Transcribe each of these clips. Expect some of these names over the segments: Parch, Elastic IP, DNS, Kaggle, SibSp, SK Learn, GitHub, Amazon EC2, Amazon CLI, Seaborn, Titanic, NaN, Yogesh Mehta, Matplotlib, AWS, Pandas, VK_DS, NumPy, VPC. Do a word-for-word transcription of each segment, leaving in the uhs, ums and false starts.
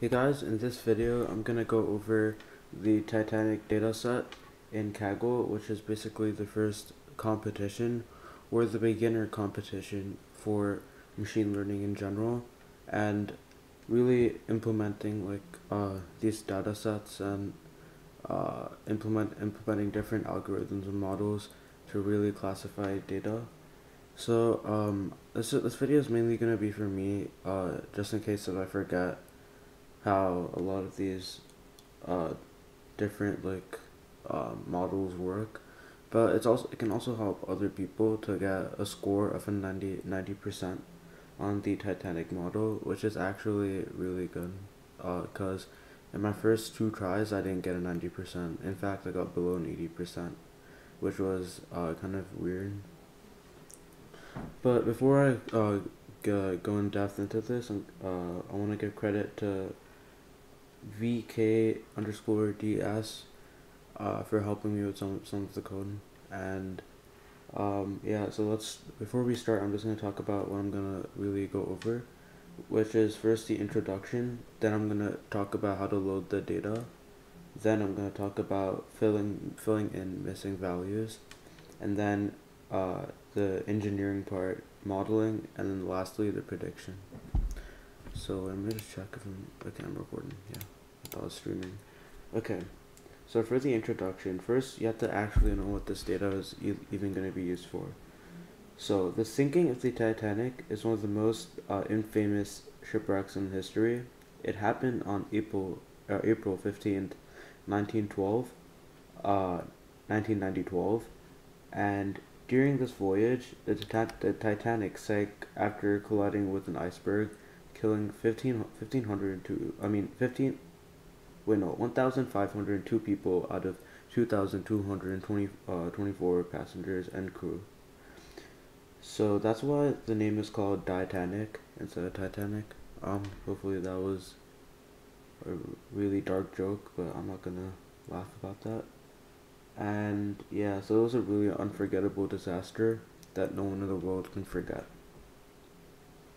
Hey guys, in this video I'm gonna go over the Titanic dataset in Kaggle, which is basically the first competition or the beginner competition for machine learning in general, and really implementing like uh, these datasets and uh, implement implementing different algorithms and models to really classify data. So um, this this video is mainly gonna be for me, uh, just in case that I forget how a lot of these uh, different like uh, models work, but it's also it can also help other people to get a score of a ninety percent on the Titanic model, which is actually really good, because uh, in my first two tries I didn't get a ninety percent. In fact, I got below an eighty percent, which was uh, kind of weird. But before I uh, go, go in depth into this, I'm, uh, I want to give credit to V K underscore D S uh, for helping me with some, some of the code. And um, yeah, so let's, before we start, I'm just going to talk about what I'm going to really go over, which is first the introduction, then I'm going to talk about how to load the data, then I'm going to talk about filling, filling in missing values, and then uh, the engineering part, modeling, and then lastly the prediction. So I'm going to check if I'm, okay, I'm recording, yeah, I thought I was streaming. Okay, so for the introduction, first you have to actually know what this data is e even going to be used for. So the sinking of the Titanic is one of the most uh, infamous shipwrecks in history. It happened on April uh, April fifteenth, nineteen twelve, uh, nineteen ninety-twelve, and during this voyage, the, the Titanic sank after colliding with an iceberg, killing fifteen, fifteen oh two, I mean, fifteen, wait no, one thousand five hundred two people out of two thousand two hundred twenty-four passengers and crew. So that's why the name is called Titanic instead of Titanic. Um, hopefully that was a really dark joke, but I'm not gonna laugh about that. And yeah, so it was a really unforgettable disaster that no one in the world can forget.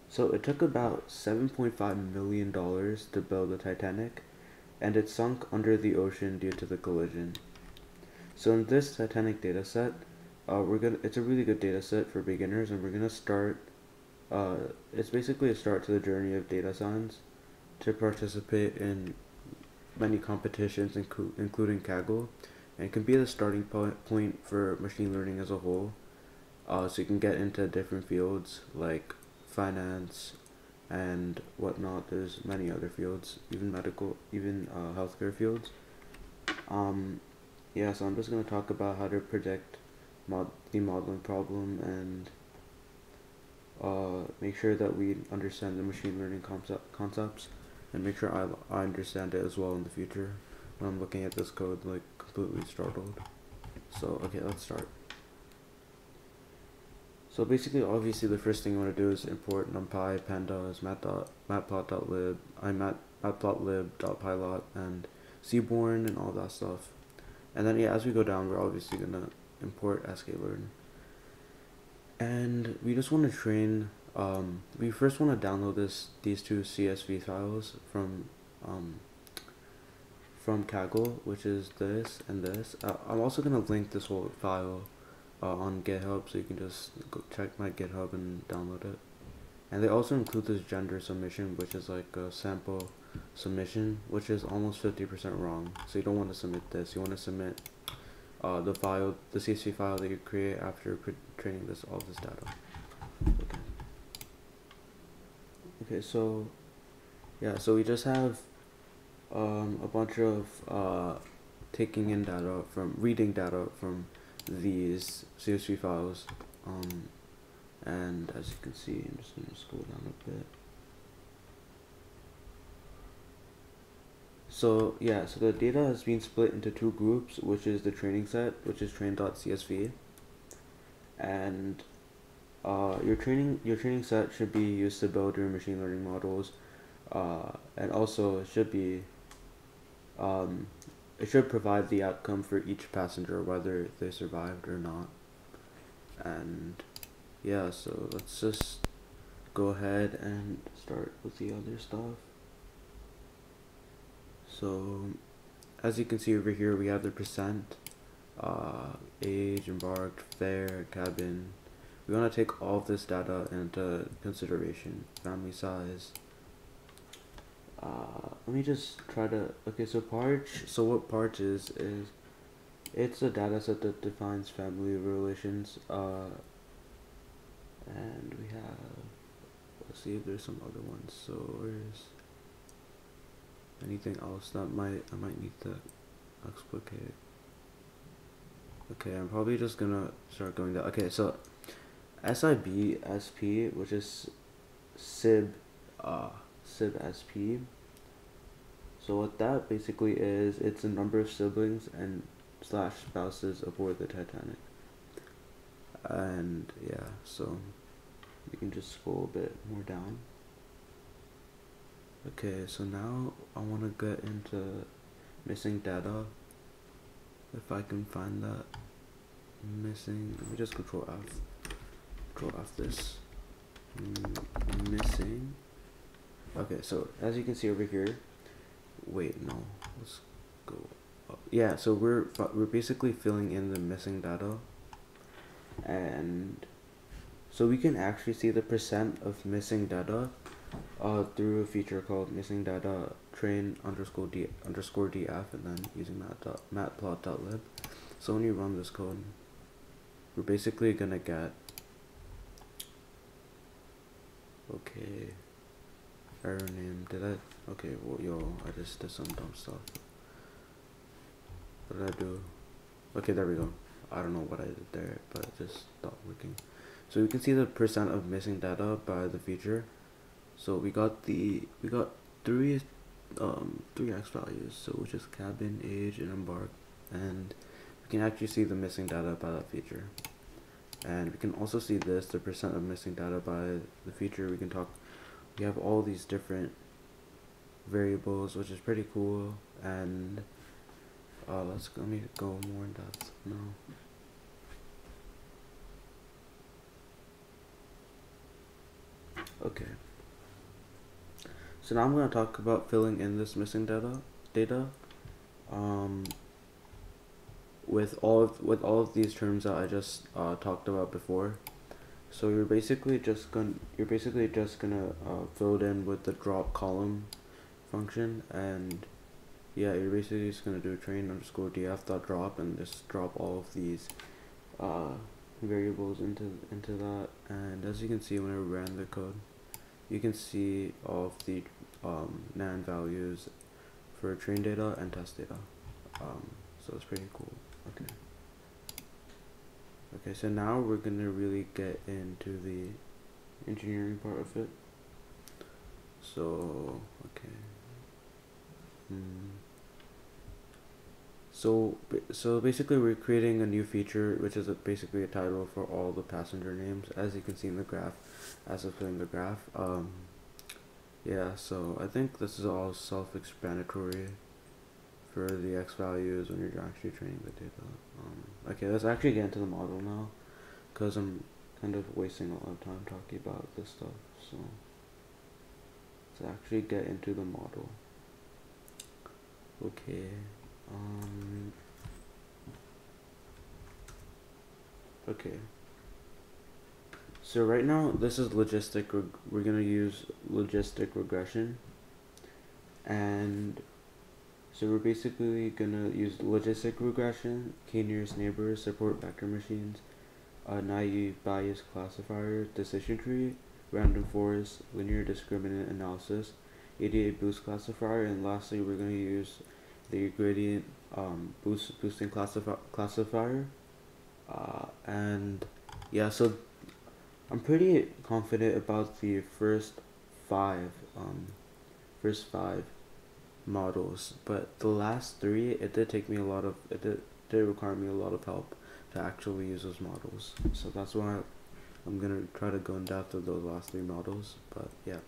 So it took about seven point five million dollars to build the Titanic, and it sunk under the ocean due to the collision. So in this Titanic dataset, uh, we're gonna, it's a really good dataset for beginners, and we're gonna start, uh, it's basically a start to the journey of data science to participate in many competitions, inc including Kaggle. And can be the starting point for machine learning as a whole, uh, so you can get into different fields like finance and whatnot. There's many other fields, even medical, even uh, healthcare fields. Um, yeah, so I'm just going to talk about how to predict mod the modeling problem and uh, make sure that we understand the machine learning concept concepts, and make sure I, I understand it as well in the future when I'm looking at this code like completely startled. So okay, let's start. So basically, obviously, the first thing you want to do is import NumPy, Pandas, Matplotlib, Matplotlib.pylot, and Seaborn, and all that stuff. And then yeah, as we go down, we're obviously gonna import S K Learn. And we just want to train. Um, we first want to download this these two C S V files from. Um, from Kaggle, which is this and this. Uh, I'm also going to link this whole file uh, on GitHub, so you can just go check my GitHub and download it. And they also include this gender submission, which is like a sample submission, which is almost fifty percent wrong. So you don't want to submit this. You want to submit uh, the file, the C S V file that you create after training this all this data. Okay. Okay, so yeah, so we just have Um, a bunch of uh, taking in data from reading data from these C S V files, um, and as you can see, I'm just going to scroll down a bit. So yeah, so the data has been split into two groups, which is the training set, which is train.csv, and uh, your training your training set should be used to build your machine learning models, uh, and also it should be Um, it should provide the outcome for each passenger, whether they survived or not. And yeah, so let's just go ahead and start with the other stuff. So as you can see over here, we have the percent, uh, age, embarked, fare, cabin. We want to take all of this data into consideration, family size. Uh, let me just try to, okay, so Parch, so what Parch is, is it's a data set that defines family relations, uh, and we have, let's see if there's some other ones, so where's anything else that might, I might need to explicate. Okay, I'm probably just gonna start going down. Okay, so SibSp, which is sib, uh, SibSp. So what that basically is, it's the number of siblings and slash spouses aboard the Titanic. And yeah, so we can just scroll a bit more down. Okay, so now I want to get into missing data. If I can find that missing, let me just control F, control F this, mm, missing. Okay, so as you can see over here, wait, no, let's go up. Yeah, so we're, we're basically filling in the missing data, and so we can actually see the percent of missing data uh, through a feature called missing data train underscore d underscore df, and then using mat matplot.lib. So when you run this code, we're basically gonna get, okay, error name, did I, okay, well, yo, I just did some dumb stuff. What did I do? Okay, there we go. I don't know what I did there, but it just stopped working. So we can see the percent of missing data by the feature. So we got the, we got three, um, three X values, so which is cabin, age, and embark, and we can actually see the missing data by that feature. And we can also see this, the percent of missing data by the feature. We can talk, we have all these different variables, which is pretty cool. And uh, let's let me go more in depth now. Okay, so now I'm going to talk about filling in this missing data data um, with all of, with all of these terms that I just uh, talked about before. So you're basically just gonna you're basically just gonna uh, fill it in with the drop column function, and yeah, you're basically just gonna do train underscore df dot drop and just drop all of these uh, variables into into that. And as you can see, when I ran the code, you can see all of the um, NaN values for train data and test data. Um, so it's pretty cool. Okay. Okay, so now we're gonna really get into the engineering part of it. So okay, mm. so so basically we're creating a new feature, which is a, basically a title for all the passenger names, as you can see in the graph, as of filling the graph. Um, yeah, so I think this is all self-explanatory for the X values when you're actually training the data. Um, okay, let's actually get into the model now, because I'm kind of wasting a lot of time talking about this stuff. So let's actually get into the model. Okay. Um, okay. So right now, this is logistic. Reg we're gonna use logistic regression, and so we're basically gonna use logistic regression, k-nearest neighbors, support vector machines, uh, naive bias classifier, decision tree, random forest, linear discriminant analysis, A D A boost classifier, and lastly we're gonna use the gradient um, boost boosting classifi classifier. Uh, and yeah, so I'm pretty confident about the first five, um, first five. models, but the last three, it did take me a lot of it did, did require me a lot of help to actually use those models. So that's why I'm gonna try to go in depth with those last three models. But yeah,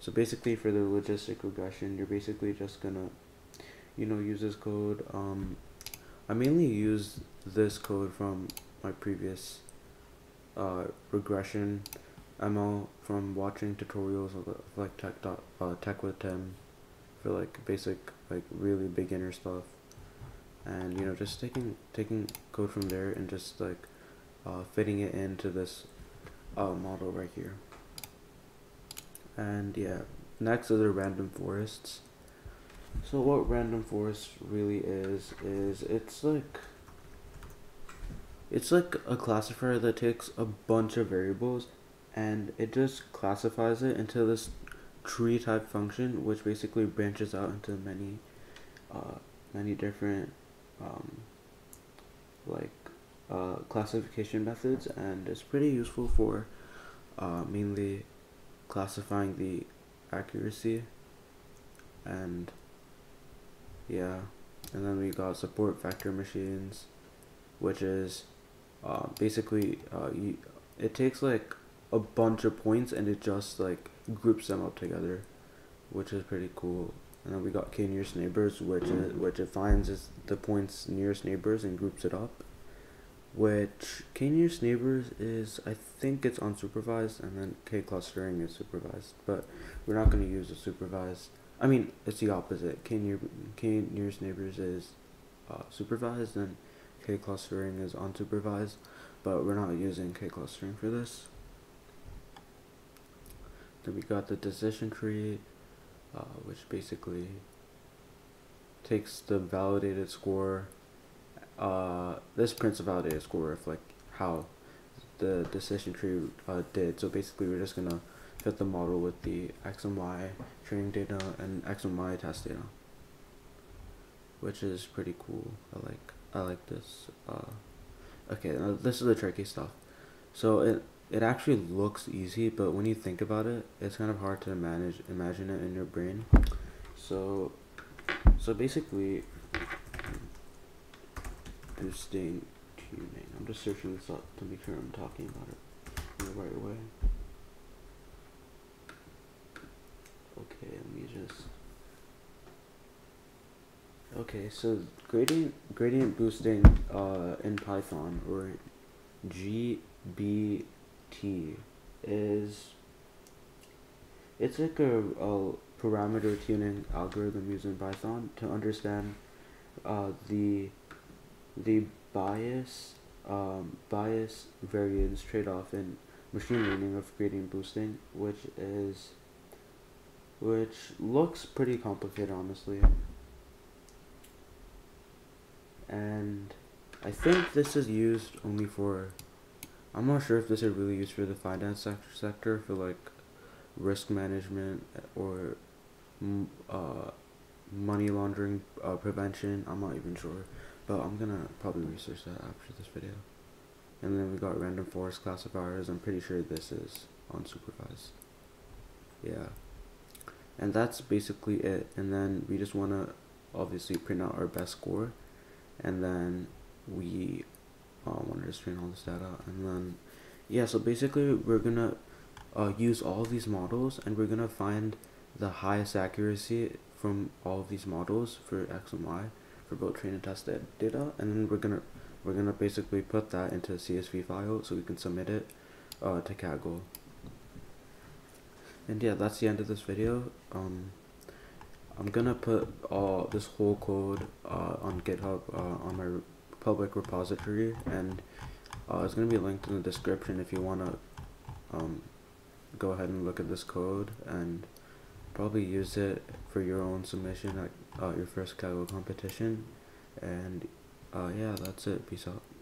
so basically for the logistic regression, you're basically just gonna, you know, use this code. um I mainly used this code from my previous uh regression M L, from watching tutorials of, of like tech dot uh, tech with Tim. for like basic, like really beginner stuff. And you know, just taking taking code from there and just like uh, fitting it into this uh, model right here. And yeah, next are the random forests. So what random forest really is is it's like it's like a classifier that takes a bunch of variables and it just classifies it into this tree type function, which basically branches out into many uh, many different um, like uh, classification methods, and it's pretty useful for uh, mainly classifying the accuracy. And yeah, and then we got support vector machines, which is uh, basically uh, you, it takes like a bunch of points and it just like groups them up together, which is pretty cool. And then we got k nearest neighbors, which it, which it finds is the points nearest neighbors and groups it up. Which k nearest neighbors is, I think it's unsupervised, and then k clustering is supervised, but we're not going to use a supervised. I mean, it's the opposite. K near k nearest neighbors is uh, supervised, and k clustering is unsupervised. But we're not using k clustering for this. Then we got the decision tree, uh, which basically takes the validated score. Uh, this prints a validated score of like how the decision tree uh, did. So basically, we're just gonna fit the model with the x and y training data and x and y test data, which is pretty cool. I like I like this. Uh, okay, now this is the tricky stuff. So it it actually looks easy, but when you think about it, it's kind of hard to manage imagine it in your brain. So so basically, boosting tuning. I'm just searching this up to make sure I'm talking about it in the right way. Okay, let me just. Okay, so gradient gradient boosting uh, in Python, or G B T, is it's like a, a parameter tuning algorithm used in Python to understand uh, the the bias um, bias variance trade-off in machine learning of gradient boosting, which is. Which looks pretty complicated, honestly. And I think this is used only for, I'm not sure if this is really used for the finance sector, for like risk management or uh, money laundering uh, prevention. I'm not even sure, but I'm gonna probably research that after this video. And then we got random forest classifiers. I'm pretty sure this is unsupervised. Yeah. And that's basically it. And then we just want to obviously print out our best score, and then we uh, want to just print all this data. And then yeah, so basically we're gonna uh, use all these models, and we're gonna find the highest accuracy from all of these models for x and y for both train and test data. And then we're gonna we're gonna basically put that into a C S V file so we can submit it uh, to Kaggle. And yeah, that's the end of this video. Um, I'm gonna put all this whole code uh, on GitHub uh, on my re public repository, and uh, it's gonna be linked in the description if you wanna um, go ahead and look at this code and probably use it for your own submission at uh, your first Kaggle competition. And uh, yeah, that's it. Peace out.